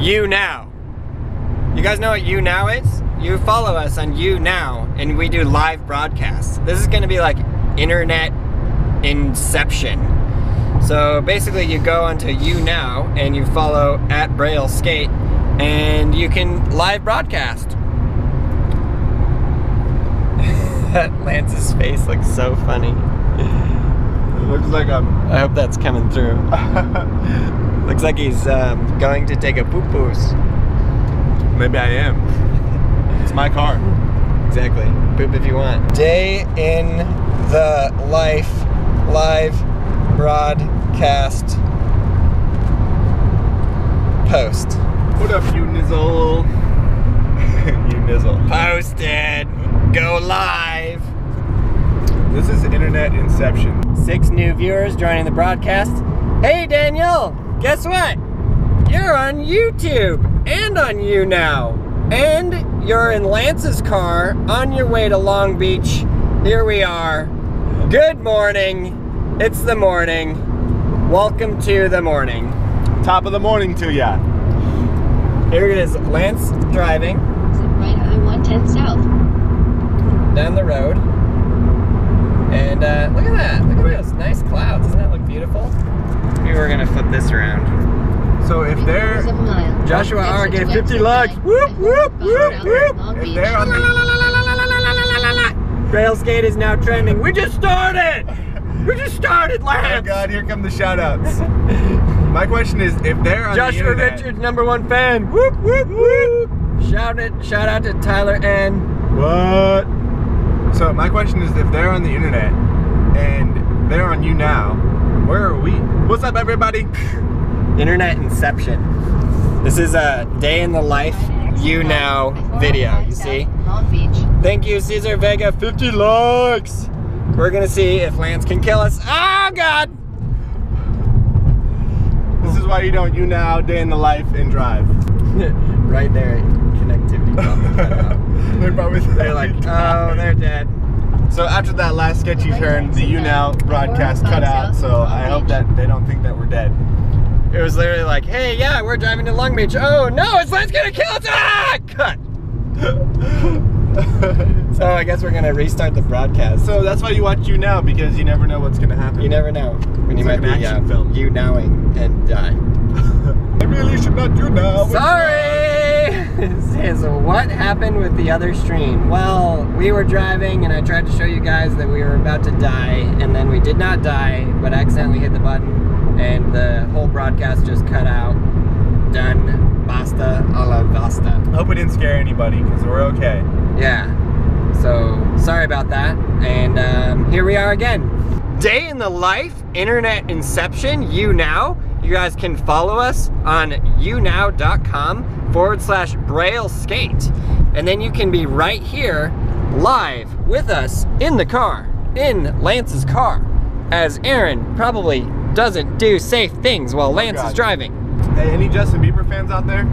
YouNow. You guys know what YouNow is? You follow us on YouNow, and we do live broadcasts. This is going to be like internet inception. So basically you go onto YouNow and you follow at Braille Skate and you can live broadcast. Lance's face looks so funny. It looks like I hope that's coming through. Looks like he's going to take a poo-poos. Maybe I am. It's my car. Exactly. Poop if you want. Day in the life, live broadcast post. What up, you nizzle? You nizzle. Posted. Go live. This is internet inception. 6 new viewers joining the broadcast. Hey Daniel, guess what? You're on YouTube and on YouNow. And you're in Lance's car on your way to Long Beach. Here we are. Good morning. It's the morning. Welcome to the morning. Top of the morning to ya. Here it is, Lance driving. Zip right on 110 south. Down the road. And look at that. Look at those nice clouds. Doesn't that look beautiful? Maybe we're gonna flip this around. So if they're Joshua R gave 50 likes. Whoop whoop whoop whoop. If they're on the Braille Skate is now trending. We just started. We just started, Lance. Oh God, here come the shout-outs. My question is, if they're on Joshua the internet, Richards, #1 fan. Whoop whoop whoop. Shout out to Tyler N. What? So my question is, if they're on the internet and they're on YouNow, where are we? What's up, everybody? Internet inception. This is a day in the life YouNow video, you see? Long Beach. Thank you, Caesar Vega, 50 likes. We're gonna see if Lance can kill us. Oh God! This is why you don't YouNow, day in the life, and drive. Right there, connectivity problem cut out. They're like, oh, they're dead. So after that last sketchy turn, the YouNow broadcast cut out, so I hope that they don't think that we're dead. It was literally like, hey, yeah, we're driving to Long Beach. Oh, no, it's Lance gonna kill us! Ah, cut! So I guess we're gonna restart the broadcast. So that's why you watch YouNow, because you never know what's gonna happen. You never know. When you might be YouNowing and die. I really should not YouNow. Sorry! Says, what happened with the other stream? Well, we were driving and I tried to show you guys that we were about to die, and then we did not die, but accidentally hit the button and the whole broadcast just cut out. Done. Basta a la basta. Hope we didn't scare anybody, because we're okay. Yeah. So, sorry about that. And here we are again. Day in the life, internet inception, YouNow. You guys can follow us on younow.com/Braille Skate. And then you can be right here live with us in the car, in Lance's car, as Aaron probably doesn't do safe things while Lance is driving. Hey, any Justin Bieber fans out there?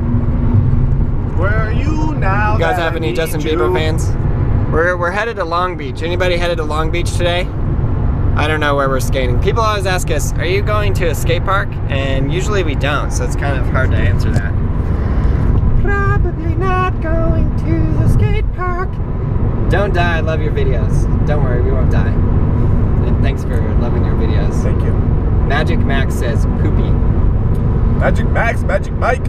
Where are you now? You guys have any Justin Bieber fans? We're headed to Long Beach. Anybody headed to Long Beach today? I don't know where we're skating. People always ask us, are you going to a skate park? And usually we don't, so it's kind of hard to answer that. Probably not going to the skate park. Don't die, I love your videos. Don't worry, we won't die. And thanks for loving your videos. Thank you. Magic Mac says poopy. Magic Mac's Magic Mike.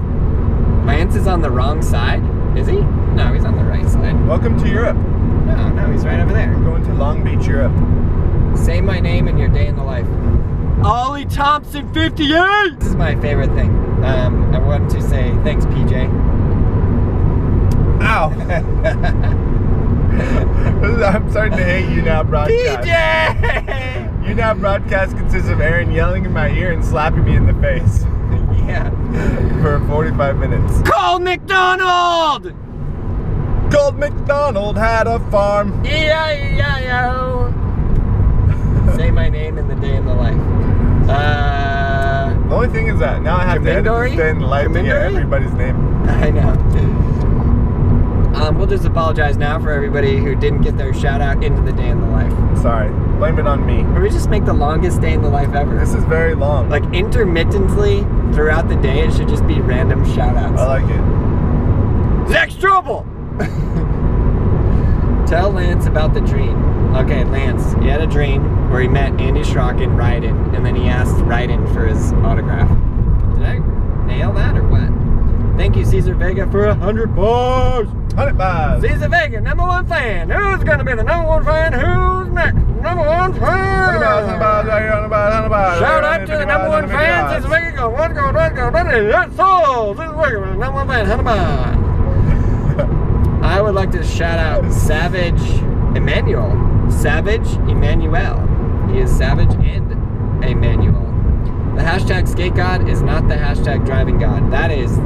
Lance is on the wrong side, is he? No, he's on the right side. Welcome to Europe. No, no, he's right over there. We're going to Long Beach, Europe. Say my name and your day in the life. Ollie Thompson 58! This is my favorite thing. I want to say thanks, PJ. Ow! I'm starting to hate YouNow broadcast. PJ! YouNow broadcast consists of Aaron yelling in my ear and slapping me in the face. Yeah. For 45 minutes. Call McDonald! Called McDonald had a farm. E-I-E-I-O. Say my name in the day in the life. The only thing is that now I have to edit this day in the life to get everybody's name. I know. We'll just apologize now for everybody who didn't get their shout out into the day in the life. Sorry. Blame it on me. Or we just make the longest day in the life ever. This is very long. Like intermittently throughout the day, it should just be random shout-outs. I like it. Zach Struble! Tell Lance about the dream. Okay, Lance, he had a dream where he met Andy Schrock and Ryden, and then he asked Ryden for his autograph. Did I nail that or what? Thank you, Caesar Vega, for $100. 100 bucks. Caesar Vega, #1 fan. Who's gonna be the #1 fan? Who's next? #1 fan. 100 bucks. Shout out to the #1 fan. Caesar Vega, go. One go. That's all. Caesar Vega, #1 fan. 100 bucks. I would like to shout out Savage Emmanuel. Savage Emmanuel. He is Savage and Emmanuel. The hashtag skate god is not the hashtag driving god. That is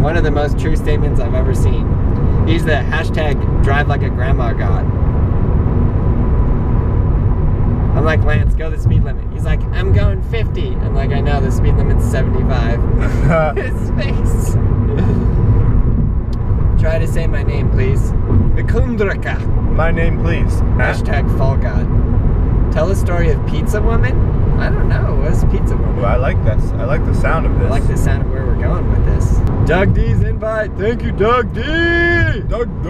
one of the most true statements I've ever seen. He's the hashtag drive like a grandma god. I'm like, Lance, go the speed limit. He's like, I'm going 50. I'm like, I know, the speed limit's 75. His face. Try to say my name, please. Mikundraka. My name, please. Hashtag Fall God. Tell a story of Pizza Woman? I don't know. What's Pizza Woman? Ooh, I like this. I like the sound of this. I like the sound of where we're going with this. Doug D's invite. Thank you, Doug D! Doug D!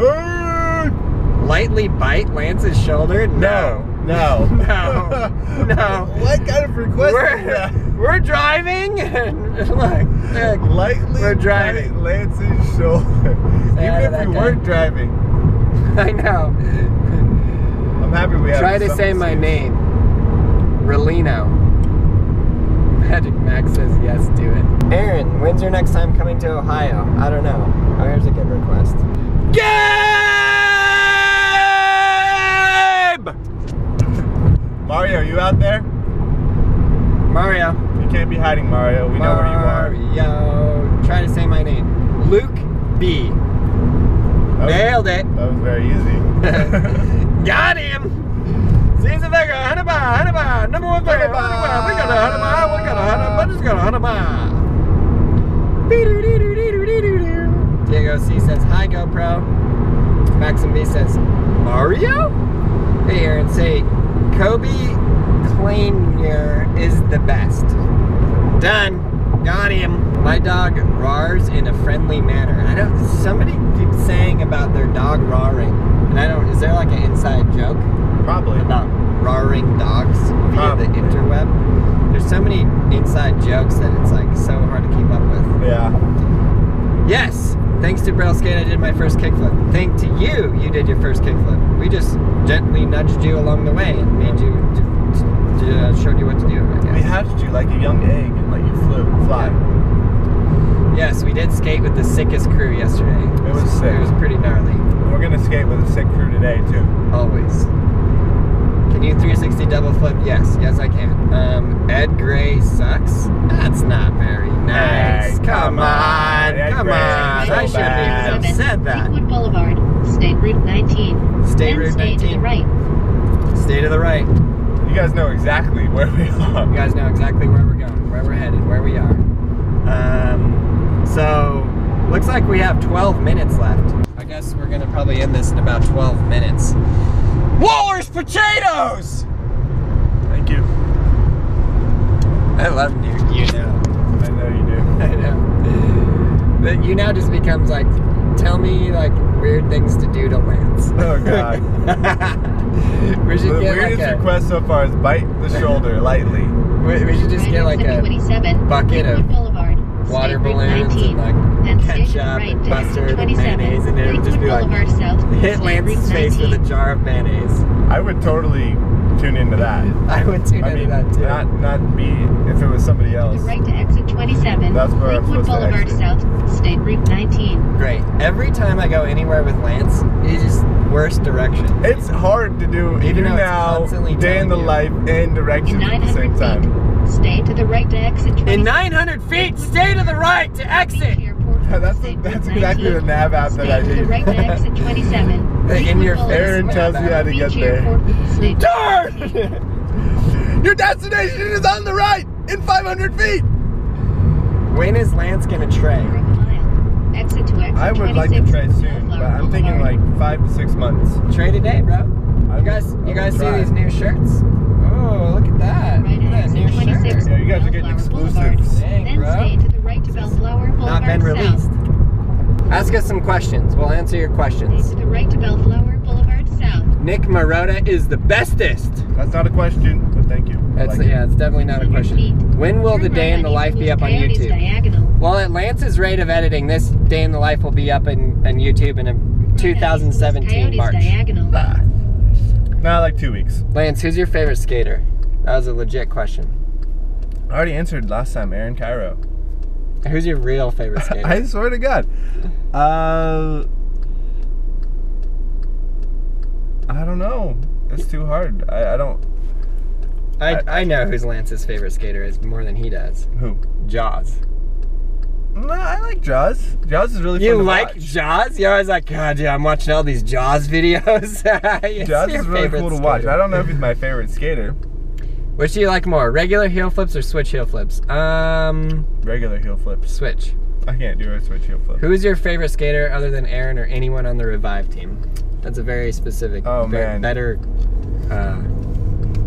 Lightly bite Lance's shoulder? No. No. No. No. No. What kind of request is that? We're driving. Look. Lightly we're driving. Bite Lance's shoulder. Even if we weren't driving. I know. I'm happy we have. Try to say my name. Rolino. Magic Mac says yes, do it. Aaron, when's your next time coming to Ohio? I don't know. Oh, here's a good request. Gabe! Mario, are you out there? Mario. You can't be hiding, Mario. We know where you are. Mario. Try to say my name. Luke B. Nailed it. That was very easy. Got him. Caesar Vega, Hanaba, #1 fan. We got a Hanaba, we got a Hanaba. Diego C says, hi GoPro. Maxim B says, Mario? Hey Aaron, say, Kobe Kleiner is the best. Done. Got him. My dog roars in a friendly manner. I don't, somebody keeps saying about their dog roaring. And I don't, is there like an inside joke? Probably. About roaring dogs via the interweb? There's so many inside jokes that it's like so hard to keep up with. Yeah. Yes! Thanks to Braille Skate, I did my first kickflip. Thank to you, you did your first kickflip. We just gently nudged you along the way and made you, showed you what to do, I guess. We hatched you like a young egg and like you flew, fly. Yeah. Yes, we did skate with the sickest crew yesterday. It was sick. It was pretty gnarly. We're gonna skate with a sick crew today too. Always. Can you 360 double flip? Yes, yes I can. Ed Gray sucks. That's not very nice. Hey, come on. I shouldn't even have said that. Steakwood Boulevard, State Route 19. Stay to the right. Stay to the right. You guys know exactly where we are. You guys know exactly where we're going, where we're headed, where we are. So, looks like we have 12 minutes left. I guess we're gonna probably end this in about 12 minutes. Waller's potatoes! Thank you. I love you know. I know you do. I know. But you now just becomes like, tell me like weird things to do to Lance. Oh God. We should get weirdest like a, request so far is bite the shoulder lightly. We should just get like a bucket of water balloons and like ketchup and mustard and mayonnaise, and it would just be like hit Lance's face with a jar of mayonnaise. I would totally tune into that. I would tune into that too. Not me if it was somebody else. Right to exit 27. That's where I'm supposed to exit. South, State Route 19. Great. Every time I go anywhere with Lance, it just worst direction. It's hard to do even now, day in the life, and direction at the same time. Stay to the right to exit. In 900 feet, stay to the right to exit. Yeah, that's exactly the nav app that I need. Stay to the right to exit 27. In your Aaron tells you how to get there. Turn! Your destination is on the right in 500 feet. When is Lance gonna train? Exit to exit I would like to try soon, but I'm thinking like 5 to 6 months. Try today, bro. You guys see these new shirts? Oh, look at that. Right, look at that new shirt. Yeah, you guys are getting exclusives. Dang, bro. Then stay to the right to Bellflower Boulevard. Not been released. South. Ask us some questions. We'll answer your questions. Stay to the right to Bellflower Boulevard South. Nick Marotta is the bestest. That's not a question, but thank you. That's like it's definitely not a question. When will the day in the life be up on YouTube? Diagonal. Well, at Lance's rate of editing, this day in the life will be up on YouTube in 2017 March. Nah, like 2 weeks. Lance, who's your favorite skater? That was a legit question. I already answered last time, Aaron Kyro. Who's your real favorite skater? I swear to God. I don't know. It's too hard. I know who's Lance's favorite skater is more than he does. Who? Jaws. No, I like Jaws. Jaws is really fun to watch. You like Jaws? You're always like, God, yeah, I'm watching all these Jaws videos. Jaws is really cool to watch. I don't know if he's my favorite skater. Which do you like more, regular heel flips or switch heel flips? Regular heel flips. Switch. I can't do a switch heel flip. Who is your favorite skater other than Aaron or anyone on the Revive team? That's a very specific, better...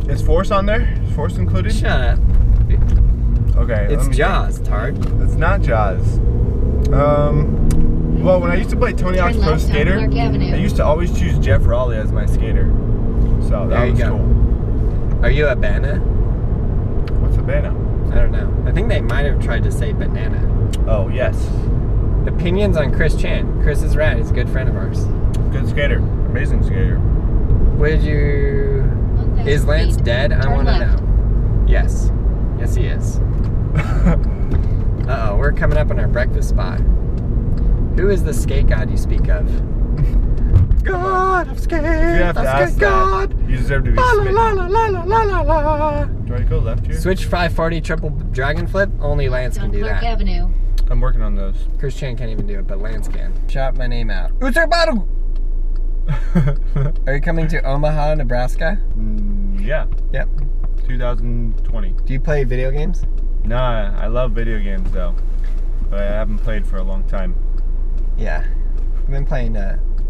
Is Force on there? Is Force included? Shut up. Okay, it's Jaws, Tard. It's not Jaws. Well, when I used to play Tony Hawk's Pro Skater, I used to always choose Jeff Raleigh as my skater. So that was cool. Are you a banana? What's a banana? I don't know. I think they might have tried to say banana. Oh, yes. Opinions on Chris Chan. Chris is rad. He's a good friend of ours. Good skater. Amazing skater. Would you... Is Lance dead? I want to know. Yes. Yes, he is. Uh-oh, we're coming up on our breakfast spot. Who is the skate god you speak of? God of skate, I skate god. You deserve to be smitten. La la la la la la la. Do I go left here? Switch 540 triple dragon flip. Only Lance can do that. Avenue. I'm working on those. Chris Chan can't even do it, but Lance can. Shout my name out. Are you coming to Omaha, Nebraska? Yeah. Yep. 2020. Do you play video games? Nah, I love video games though, but I haven't played for a long time. Yeah, I've been playing.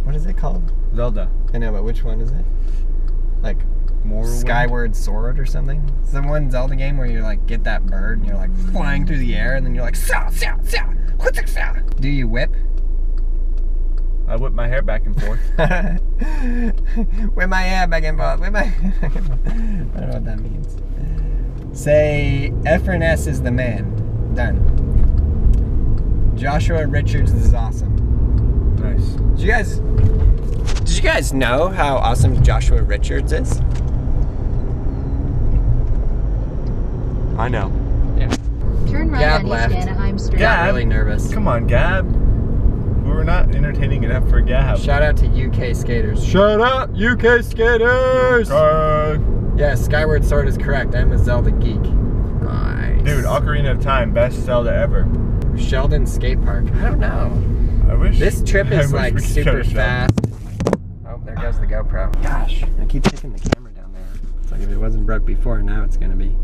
What is it called? Zelda. I know, but which one is it? Like Skyward Sword or something? It's the one Zelda game where you're like get that bird and you're like flying through the air and then you're like sa sa sa. Do you whip? I whip my hair back and forth. Whip my hair back and forth. Whip my hair back and forth. I don't know what that means. Say, Efren S is the man. Done. Joshua Richards is awesome. Nice. Did you guys know how awesome Joshua Richards is? I know. Yeah. Turn right Gab on left. East Anaheim Street. Gab. I'm really nervous. Come on, Gab. We're not entertaining enough for Gab. Shout out to UK skaters. Shout out UK skaters! Yeah, Skyward Sword is correct. I'm a Zelda geek. Nice. Dude, Ocarina of Time, best Zelda ever. Sheldon Skate Park. I don't know. I wish. This trip is like super fast. Oh, there goes the GoPro. Gosh, I keep kicking the camera down there. It's like if it wasn't broke before, now it's gonna be.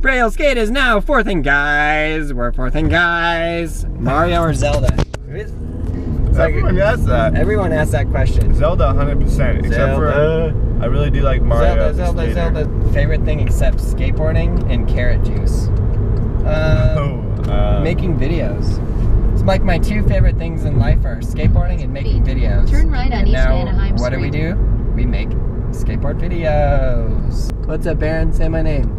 Braille Skate is now fourth and guys. We're fourth and guys. Mario or Zelda? Everyone asks that. Everyone asks that question. Zelda 100%, except for I really do like Mario. Zelda. Favorite thing except skateboarding and carrot juice. Making videos. It's like my two favorite things in life are skateboarding and making videos. Turn right on East Anaheim Street. What do? We make skateboard videos. What's up, Aaron? Say my name.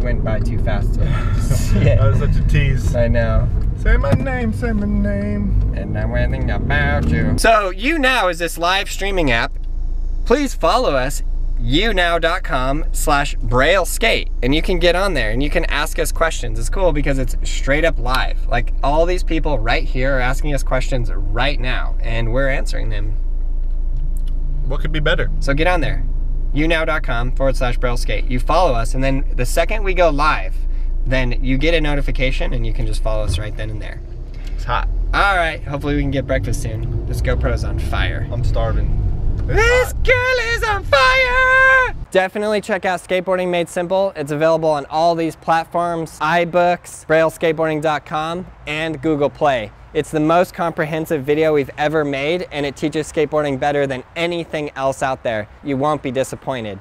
Went by too fast. That was such a tease. I know. Say my name, say my name. And I'm anything about you. So YouNow is this live streaming app. Please follow us, younow.com/BrailleSkate. And you can get on there and you can ask us questions. It's cool because it's straight up live. Like all these people right here are asking us questions right now and we're answering them. What could be better? So get on there, younow.com/BrailleSkate. You follow us and then the second we go live, then you get a notification and you can just follow us right then and there. It's hot. All right, hopefully we can get breakfast soon. This GoPro's on fire. I'm starving. This girl is on fire! Definitely check out Skateboarding Made Simple. It's available on all these platforms, iBooks, BrailleSkateboarding.com, and Google Play. It's the most comprehensive video we've ever made, and it teaches skateboarding better than anything else out there. You won't be disappointed.